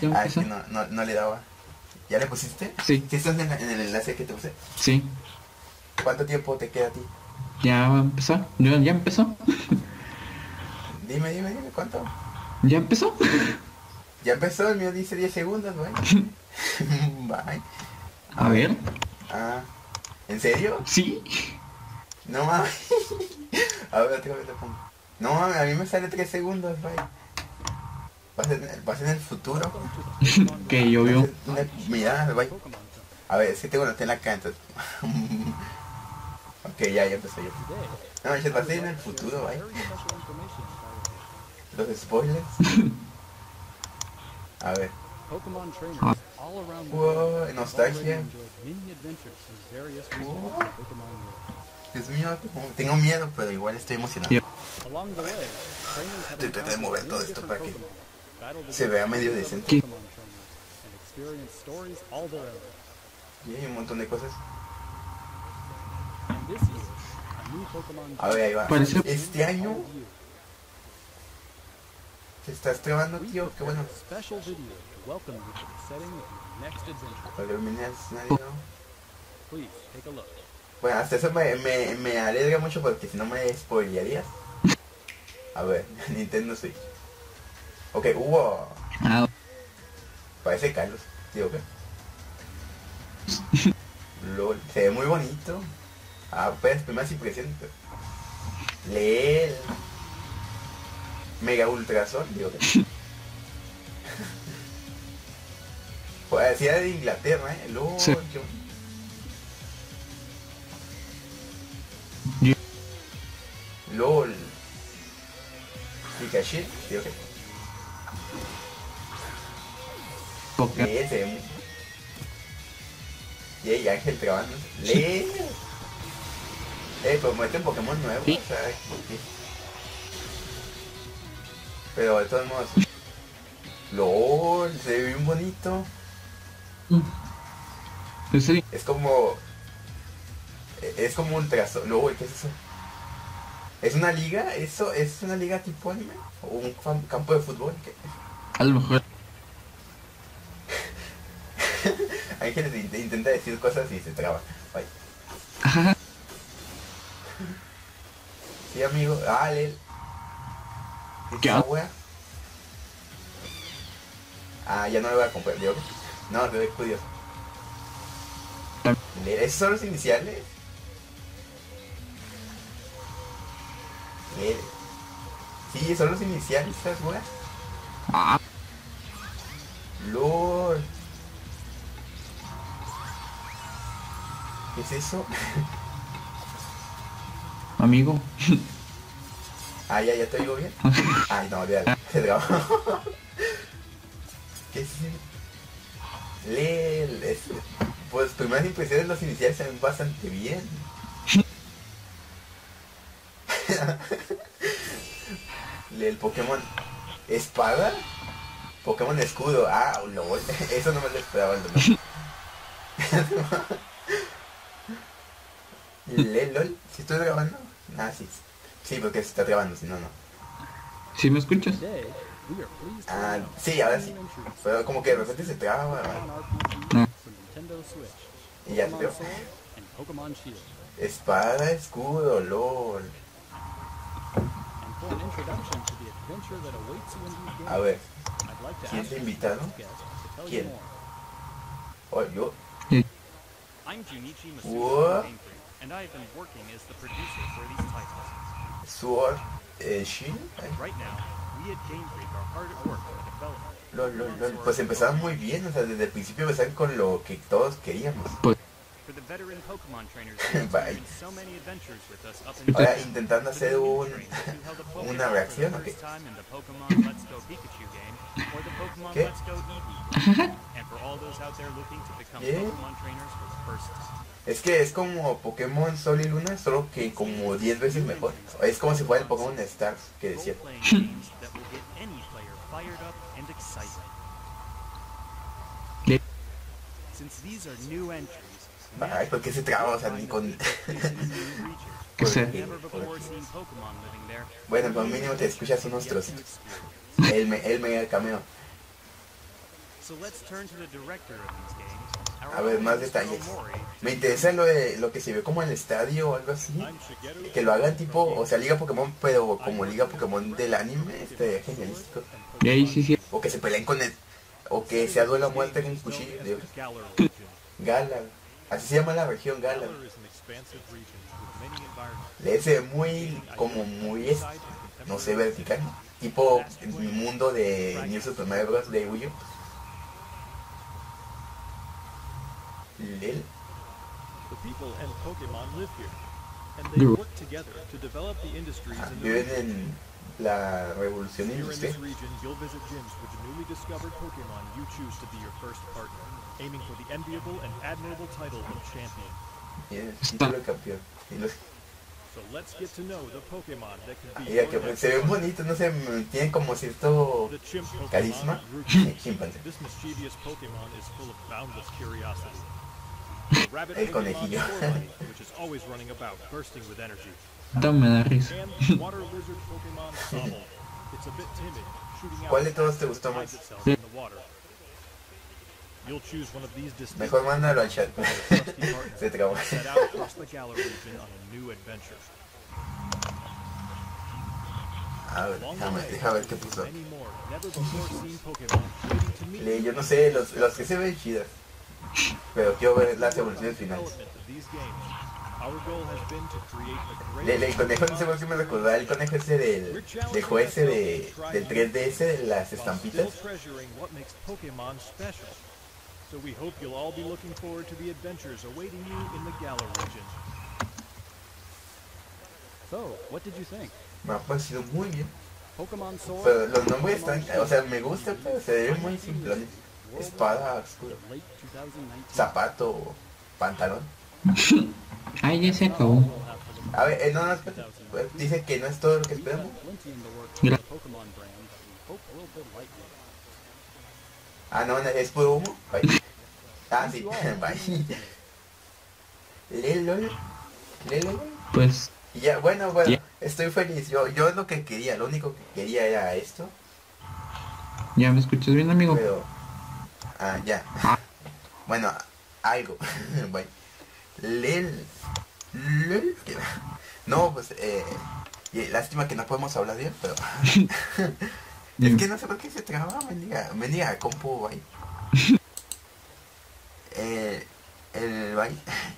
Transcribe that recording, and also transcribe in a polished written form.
Es que no le daba. ¿Ya le pusiste? Sí. ¿Sí estás en el enlace que te puse? Sí. ¿Cuánto tiempo te queda a ti? Ya empezó. ¿Ya empezó? Dime, ¿cuánto? ¿Ya empezó? Ya empezó, el mío dice 10 segundos, güey. Bye. A ver. Ah, ¿en serio? Sí. No mames. A ver, tengo que te pongo. No mames, a mí me sale 3 segundos, güey. Vas en el futuro. Que yo veo. Mira, güey. A ver, es que tengo la tela acá, entonces. Ok, ya empezó yo. No, yo pasé en el futuro, güey. Los spoilers. A ver. Wow, nostalgia. Wow. Es mío, tengo miedo, pero igual estoy emocionado. Intenté de mover todo esto para que se vea medio decente. Y hay un montón de cosas. A ver, ahí va. Este año... Te estás trabando, tío, qué bueno. Bueno, hasta eso me alegra mucho porque si no me spoilearías. A ver, Nintendo Switch. Ok, hubo... Wow. Parece Carlos, tío, ¿qué? Okay. Lol, se ve muy bonito. Ah, pues, primeras impresiones. Leel. Mega Ultrasol, digo que... Pues decía de Inglaterra, Lord, sí. LOL. Pikachu, digo que... Lee, y Ángel trabajando. Lee. Pues muestra un Pokémon nuevo, ¿sabes? Pero de todos modos... LOL, se ve bien bonito. Sí. Es como un trazo. LOL, ¿qué es eso? ¿Es una liga? ¿Eso es una liga tipo anime? ¿O un campo de fútbol? ¿Qué? A lo mejor. Ángel intenta decir cosas y se traba. Bye. Ajá. Sí, amigo. Ah, Lel. ¿Qué wea? Ah, ya no lo voy a comprar, digo. No, te doy curioso. ¿Esos son los iniciales? Sí, son los iniciales, ¿sabes, wea? Ah. Lord. ¿Qué es eso? Amigo. Ah, ya te digo bien. Ay, no, ya, se trabó. ¿Qué es eso? Leel. Pues primeras impresiones, los iniciales se ven bastante bien. Leel Pokémon Espada. Pokémon Escudo. Ah, LOL. Eso no me lo esperaba. Leel, LOL. ¿Sí estoy grabando? Ah, sí. Sí, porque se está trabando, si no, no. ¿Sí me escuchas? Ah, sí, ahora sí. Pero como que de repente se traba. No. Y ya te veo. Espada, escudo, LOL. A ver. ¿Quién te ha invitado? ¿Quién? Oh, yo. What? Sword Shield. LOL. Pues empezaron muy bien, o sea, desde el principio empezaron con lo que todos queríamos. Bye. Ahora intentando hacer una reacción, ¿ok? ¿Qué? ¿Qué? Es que es como Pokémon Sol y Luna, solo que como 10 veces mejor. Es como si fuera el Pokémon Stars, que decía. Ay, ¿por qué se traba? O sea, ni con... ¿Qué sé? Bueno, por mínimo te escuchas unos trocitos. El mega cameo. A ver, más detalles. Me interesa lo que se ve como el estadio o algo así. Que lo hagan tipo, o sea, Liga Pokémon, pero como Liga Pokémon del anime, este genialístico. O que se peleen con el... O que sea duelo a muerte en un cuchillo. Galar. Así se llama la región, Galar. Le es muy, como muy, no sé, vertical. Tipo el mundo de New Super Mario Bros. De Wii U. Lel. Viven en la revolución industrial. Mira que se ven bonitos, no sé, tienen como cierto carisma. Chimpancé. El conejillo. Dame la risa. ¿Cuál de todos te gustó más? Mejor mándalo al chat. Se trabó. A ver, déjame ver qué puso. Yo no sé, los que se ven chidas. Pero quiero ver las evoluciones finales. El conejo, no sé por qué me recordaba el conejo ese del juego ese del 3DS, de las estampitas. Me ha parecido muy bien. Pero los nombres están, o sea, me gusta, pero se ven muy simples. Espada, escudo, zapato, pantalón. Ay, ya se acabó. A ver, no, no, dice que no es todo lo que esperamos. Ah, no, es puro humo. Bye. Ah, sí, bye. Lelo. Pues... Ya, bueno, estoy feliz. Yo es lo que quería, lo único que quería era esto. ¿Ya me escuchas bien, amigo? Pero... Ah, ya. Bueno, algo. Bye. Lel. No, pues, lástima que no podemos hablar bien, pero... Es que no sé por qué se traba, mendiga compu, bye. El bye.